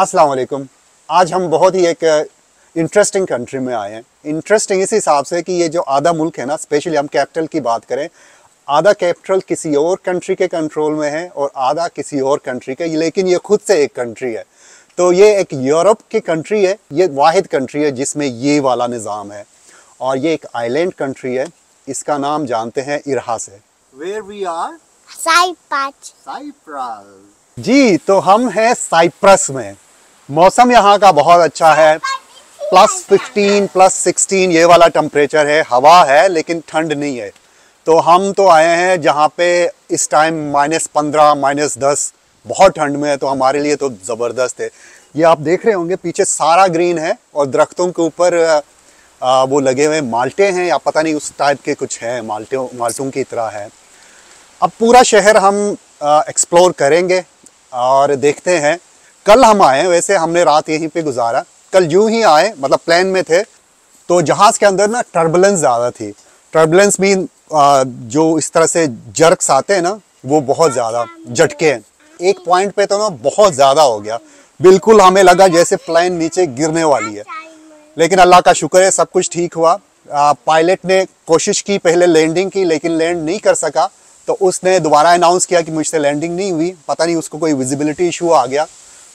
अस्सलाम वालेकुम। आज हम बहुत ही एक इंटरेस्टिंग कंट्री में आए हैं। इंटरेस्टिंग इस हिसाब से कि ये जो आधा मुल्क है ना, स्पेशली हम कैपिटल की बात करें, आधा कैपिटल किसी और कंट्री के कंट्रोल में है और आधा किसी और कंट्री के, लेकिन ये खुद से एक कंट्री है। तो ये एक यूरोप की कंट्री है, ये वाहिद कंट्री है जिसमें ये वाला निज़ाम है। और ये एक आइलैंड कंट्री है, इसका नाम जानते हैं इरहा से। Where we are? Cyprus। जी, तो हम हैं साइप्रस में। मौसम यहाँ का बहुत अच्छा है, +15 +16 ये वाला टेम्परेचर है। हवा है लेकिन ठंड नहीं है। तो हम तो आए हैं जहाँ पे इस टाइम -15 -10 बहुत ठंड में है, तो हमारे लिए तो ज़बरदस्त है। ये आप देख रहे होंगे पीछे सारा ग्रीन है और दरख्तों के ऊपर वो लगे हुए माल्टे हैं, या पता नहीं उस टाइप के कुछ हैं, माल्टों की तरह है। अब पूरा शहर हम एक्सप्लोर करेंगे और देखते हैं। कल हम आए, वैसे हमने रात यहीं पे गुजारा। कल यूँ ही आए, मतलब प्लान में थे, तो जहाज़ के अंदर ना टर्बुलेंस ज़्यादा थी। टर्बुलेंस मीन जो इस तरह से जर्क्स आते हैं ना, वो बहुत ज़्यादा झटके हैं। एक पॉइंट पे तो ना बहुत ज़्यादा हो गया, बिल्कुल हमें लगा जैसे प्लेन नीचे गिरने वाली है। लेकिन अल्लाह का शुक्र है सब कुछ ठीक हुआ। पायलट ने कोशिश की, पहले लैंडिंग की, लेकिन लैंड नहीं कर सका। तो उसने दोबारा अनाउंस किया कि मुझसे लैंडिंग नहीं हुई, पता नहीं उसको कोई विजिबिलिटी इशू आ गया।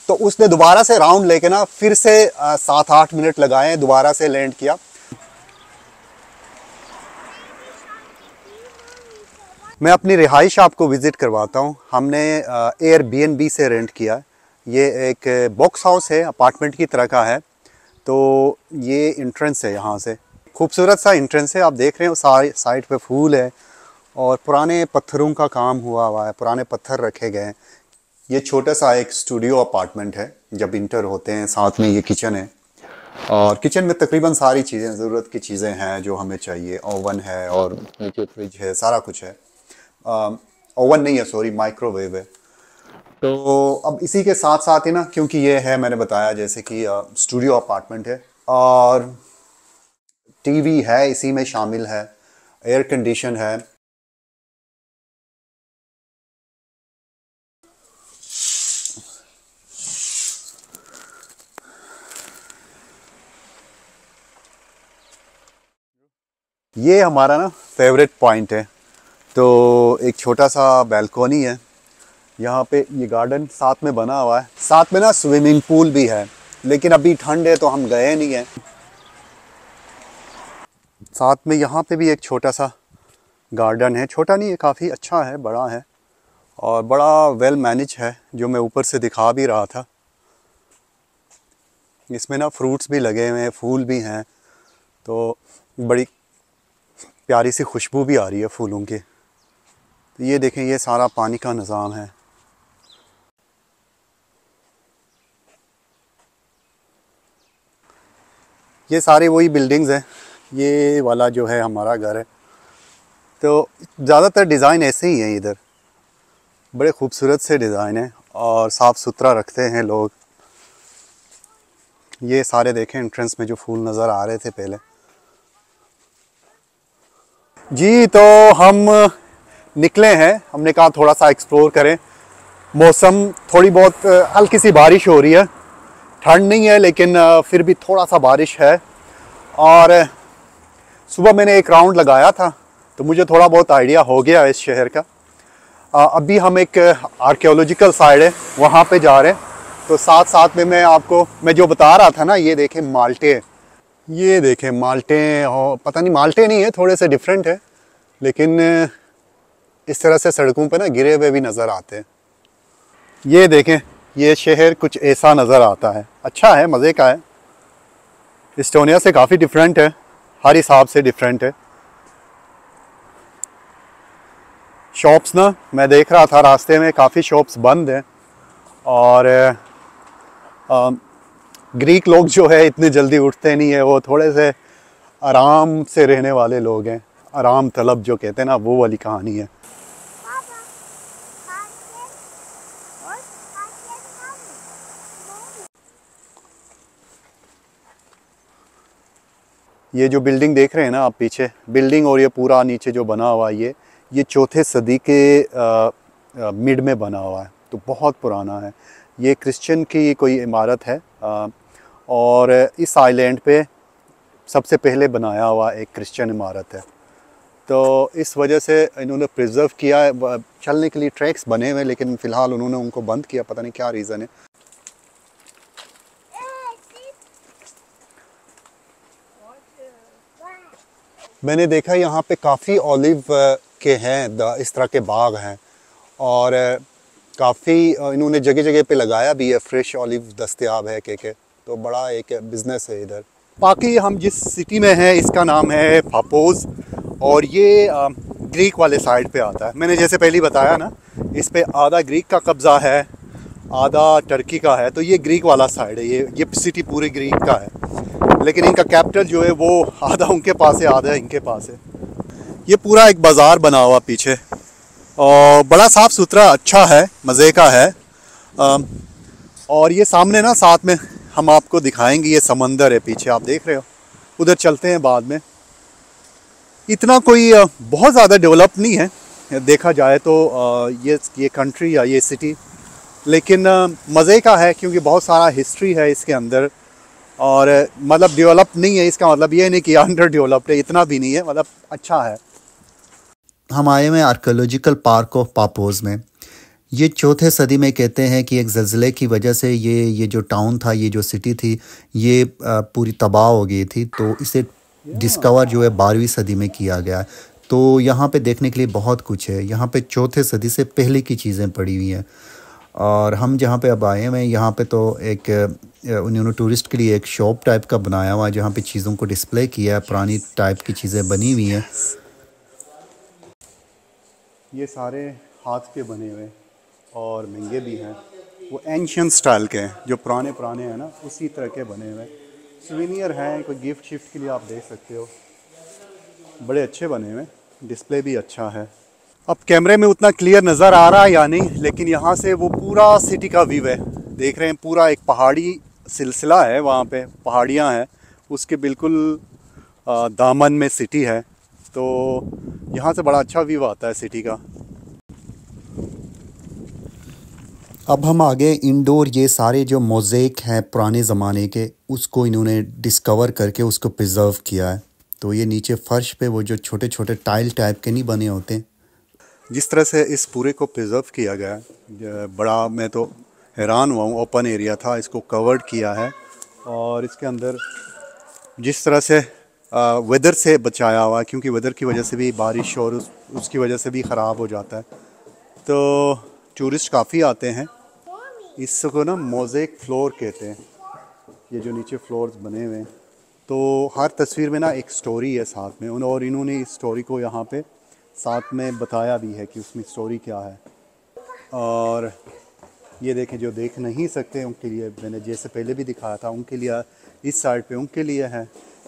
तो उसने दोबारा से राउंड लेके ना फिर से 7-8 मिनट लगाए, दोबारा से लैंड किया। मैं अपनी रिहाइश आपको विज़िट करवाता हूँ। हमने एयरबीएनबी से रेंट किया। ये एक बॉक्स हाउस है, अपार्टमेंट की तरह का है। तो ये इंट्रेंस है, यहाँ से खूबसूरत सा इंट्रेंस है। आप देख रहे हो साइड पर फूल है और पुराने पत्थरों का काम हुआ है, पुराने पत्थर रखे गए हैं। ये छोटा सा एक स्टूडियो अपार्टमेंट है, जब इंटर होते हैं साथ में ये किचन है। और किचन में तकरीबन सारी चीज़ें, ज़रूरत की चीज़ें हैं जो हमें चाहिए। ओवन है और नीचे फ्रिज है, सारा कुछ है। ओवन नहीं है, सॉरी, माइक्रोवेव है। तो अब इसी के साथ साथ ही ना, क्योंकि ये है, मैंने बताया जैसे कि स्टूडियो अपार्टमेंट है, और टीवी है इसी में शामिल है, एयर कंडीशन है। ये हमारा ना फेवरेट पॉइंट है। तो एक छोटा सा बैल्कोनी है, यहाँ पे ये गार्डन साथ में बना हुआ है, साथ में ना स्विमिंग पूल भी है। लेकिन अभी ठंड है तो हम गए नहीं हैं। साथ में यहाँ पे भी एक छोटा सा गार्डन है, छोटा नहीं है, काफ़ी अच्छा है, बड़ा है और बड़ा वेल मैनेज है, जो मैं ऊपर से दिखा भी रहा था। इसमें ना फ्रूट्स भी लगे हुए हैं, फूल भी हैं, तो बड़ी प्यारी सी खुशबू भी आ रही है फूलों की। तो ये देखें, ये सारा पानी का निज़ाम है। ये सारे वही बिल्डिंग्स हैं। ये वाला जो है हमारा घर है। तो ज़्यादातर डिज़ाइन ऐसे ही हैं इधर, बड़े खूबसूरत से डिज़ाइन हैं और साफ़ सुथरा रखते हैं लोग। ये सारे देखें, एंट्रेंस में जो फूल नज़र आ रहे थे पहले। जी, तो हम निकले हैं, हमने कहा थोड़ा सा एक्सप्लोर करें। मौसम थोड़ी बहुत हल्की सी बारिश हो रही है, ठंड नहीं है लेकिन फिर भी थोड़ा सा बारिश है। और सुबह मैंने एक राउंड लगाया था तो मुझे थोड़ा बहुत आइडिया हो गया इस शहर का। अभी हम एक आर्कियोलॉजिकल साइड है, वहाँ पे जा रहे हैं। तो साथ साथ में मैं जो बता रहा था ना, ये देखें माल्टे, ये देखें माल्टे, और पता नहीं माल्टे नहीं है, थोड़े से डिफरेंट है, लेकिन इस तरह से सड़कों पर ना गिरे हुए भी नज़र आते हैं। ये देखें, ये शहर कुछ ऐसा नज़र आता है। अच्छा है, मज़े का है। एस्टोनिया से काफ़ी डिफरेंट है, हर हिसाब से डिफरेंट है। शॉप्स ना, मैं देख रहा था रास्ते में, काफ़ी शॉप्स बंद हैं। और ग्रीक लोग जो है इतने जल्दी उठते नहीं है, वो थोड़े से आराम से रहने वाले लोग हैं, आराम तलब जो कहते हैं ना, वो वाली कहानी है। ये जो बिल्डिंग देख रहे हैं ना आप पीछे, बिल्डिंग और ये पूरा नीचे जो बना हुआ है, ये 4th सदी के मिड में बना हुआ है, तो बहुत पुराना है। ये क्रिश्चियन की कोई इमारत है और इस आइलैंड पे सबसे पहले बनाया हुआ एक क्रिश्चियन इमारत है, तो इस वजह से इन्होंने प्रिजर्व किया। चलने के लिए ट्रैक्स बने हुए हैं लेकिन फ़िलहाल उन्होंने उनको बंद किया, पता नहीं क्या रीज़न है। मैंने देखा यहाँ पे काफ़ी ऑलिव के हैं, इस तरह के बाग हैं और काफ़ी इन्होंने जगह जगह पे लगाया भी है, फ्रेश ऑलिव दस्तियाब है के तो बड़ा एक बिज़नेस है इधर। बाकी हम जिस सिटी में हैं इसका नाम है पापोस और ये ग्रीक वाले साइड पे आता है। मैंने जैसे पहले बताया ना, इस पे आधा ग्रीक का कब्ज़ा है, आधा टर्की का है, तो ये ग्रीक वाला साइड है। ये सिटी पूरे ग्रीक का है लेकिन इनका कैपिटल जो है वो आधा उनके पास है आधा इनके पास है। ये पूरा एक बाज़ार बना हुआ पीछे और बड़ा साफ़ सुथरा अच्छा है, मज़े का है। और ये सामने ना साथ में हम आपको दिखाएंगे, ये समंदर है पीछे आप देख रहे हो, उधर चलते हैं बाद में। इतना कोई बहुत ज़्यादा डेवलप नहीं है देखा जाए तो ये कंट्री या ये सिटी, लेकिन मज़े का है क्योंकि बहुत सारा हिस्ट्री है इसके अंदर। और मतलब डेवलप नहीं है इसका मतलब ये नहीं कि अंडर डेवलप्ड है, इतना भी नहीं है, मतलब अच्छा है। हम आए हुए आर्कियोलॉजिकल पार्क ऑफ पापोस में। ये चौथे सदी में कहते हैं कि एक ज़लज़ले की वजह से ये जो टाउन था, ये जो सिटी थी, ये पूरी तबाह हो गई थी, तो इसे डिस्कवर जो है 12वीं सदी में किया गया है। तो यहाँ पे देखने के लिए बहुत कुछ है, यहाँ पे चौथे सदी से पहले की चीज़ें पड़ी हुई हैं। और हम जहाँ पे अब आए हुए हैं यहाँ पे तो एक उन्होंने टूरिस्ट के लिए एक शॉप टाइप का बनाया हुआ है जहाँ पे चीज़ों को डिस्प्ले किया है, पुरानी टाइप की चीज़ें बनी हुई हैं। ये सारे हाथ के बने हुए और महंगे भी हैं, वो एंशियंट स्टाइल के हैं जो पुराने हैं ना, उसी तरह के बने हुए सुवेनियर हैं, कोई गिफ्ट शिफ्ट के लिए आप देख सकते हो। बड़े अच्छे बने हुए, डिस्प्ले भी अच्छा है। अब कैमरे में उतना क्लियर नज़र आ रहा है या नहीं, लेकिन यहाँ से वो पूरा सिटी का व्यू है, देख रहे हैं पूरा एक पहाड़ी सिलसिला है, वहाँ पे पहाड़ियाँ हैं, उसके बिल्कुल दामन में सिटी है, तो यहाँ से बड़ा अच्छा व्यू आता है सिटी का। अब हम आगे इंडोर, ये सारे जो मोज़ेक हैं पुराने ज़माने के, उसको इन्होंने डिस्कवर करके उसको प्रिजर्व किया है। तो ये नीचे फर्श पे वो जो छोटे छोटे टाइल टाइप के नहीं बने होते, जिस तरह से इस पूरे को प्रिजर्व किया गया है, बड़ा मैं तो हैरान हुआ हूँ। ओपन एरिया था, इसको कवर्ड किया है और इसके अंदर जिस तरह से वेदर से बचाया हुआ, क्योंकि वेदर की वजह से भी बारिश और उसकी वजह से भी ख़राब हो जाता है, तो टूरिस्ट काफ़ी आते हैं। इसको ना मोज़ेक फ्लोर कहते हैं, ये जो नीचे फ्लोर्स बने हुए हैं, तो हर तस्वीर में ना एक स्टोरी है साथ में, और इन्होंने इस स्टोरी को यहाँ पे साथ में बताया भी है कि उसमें स्टोरी क्या है। और ये देखें जो देख नहीं सकते उनके लिए, मैंने जैसे पहले भी दिखाया था उनके लिए, इस साइड पे उनके लिए है।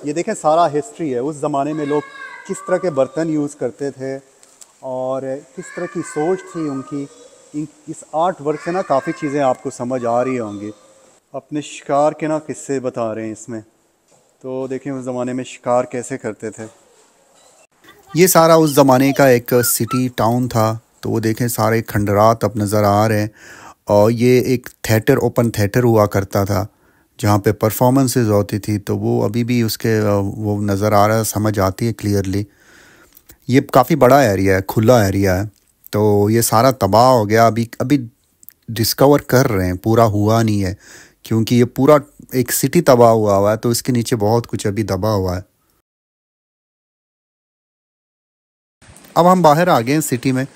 ये देखें सारा हिस्ट्री है, उस ज़माने में लोग किस तरह के बर्तन यूज़ करते थे और किस तरह की सोच थी उनकी। इस आर्ट वर्क से ना काफ़ी चीज़ें आपको समझ आ रही होंगी। अपने शिकार के ना किस्से बता रहे हैं इसमें, तो देखें उस ज़माने में शिकार कैसे करते थे। ये सारा उस ज़माने का एक सिटी टाउन था, तो वो देखें सारे खंडरात अब नज़र आ रहे हैं। और ये एक थिएटर, ओपन थिएटर हुआ करता था जहाँ पे परफॉर्मेंसेस होती थी, तो वो अभी भी उसके वो नज़र आ रहा है, समझ आती है क्लियरली। ये काफ़ी बड़ा एरिया है, खुला एरिया है, तो ये सारा तबाह हो गया। अभी डिस्कवर कर रहे हैं, पूरा हुआ नहीं है क्योंकि ये पूरा एक सिटी तबाह हुआ है, तो इसके नीचे बहुत कुछ अभी दबा हुआ है। अब हम बाहर आ गए हैं सिटी में,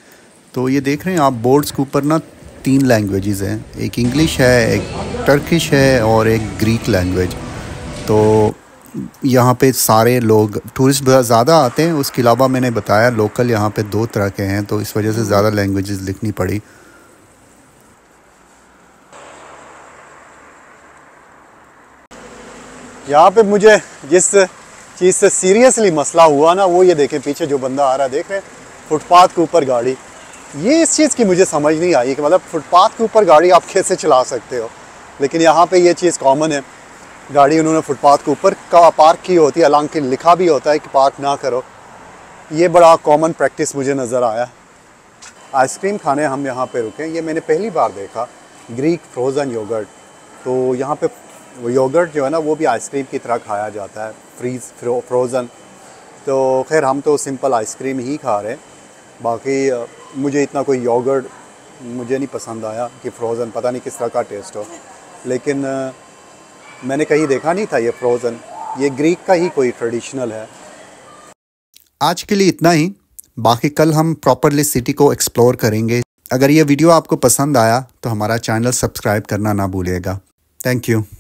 तो ये देख रहे हैं आप बोर्ड्स के ऊपर ना 3 लैंग्वेजेस हैं, एक इंग्लिश है, एक टर्किश है और एक ग्रीक लैंग्वेज। तो यहाँ पे सारे लोग टूरिस्ट ज़्यादा आते हैं, उसके अलावा मैंने बताया लोकल यहाँ पे 2 तरह के हैं, तो इस वजह से ज़्यादा लैंग्वेजेस लिखनी पड़ी। यहाँ पे मुझे जिस चीज़ से सीरियसली मसला हुआ ना, वो ये देखें पीछे जो बंदा आ रहा है, देख रहे हैं फुटपाथ के ऊपर गाड़ी। ये इस चीज़ की मुझे समझ नहीं आई कि मतलब फुटपाथ के ऊपर गाड़ी आप कैसे चला सकते हो, लेकिन यहाँ पर ये चीज़ कॉमन है, गाड़ी उन्होंने फुटपाथ के ऊपर का पार्क की होती है, हालांकि लिखा भी होता है कि पार्क ना करो। ये बड़ा कॉमन प्रैक्टिस मुझे नज़र आया। आइसक्रीम खाने हम यहाँ पे रुके, ये मैंने पहली बार देखा, ग्रीक फ्रोज़न योगर्ट। तो यहाँ पे योगर्ट जो है ना वो भी आइसक्रीम की तरह खाया जाता है, फ्रीज फ्रोज़न। तो खैर हम तो सिंपल आइसक्रीम ही खा रहे हैं, बाकी मुझे इतना कोई योगर्ट मुझे नहीं पसंद आया कि फ्रोज़न पता नहीं किस तरह का टेस्ट हो, लेकिन मैंने कहीं देखा नहीं था ये फ्रोज़न, ये ग्रीक का ही कोई ट्रेडिशनल है। आज के लिए इतना ही, बाकी कल हम प्रॉपरली सिटी को एक्सप्लोर करेंगे। अगर ये वीडियो आपको पसंद आया तो हमारा चैनल सब्सक्राइब करना ना भूलिएगा। Thank you.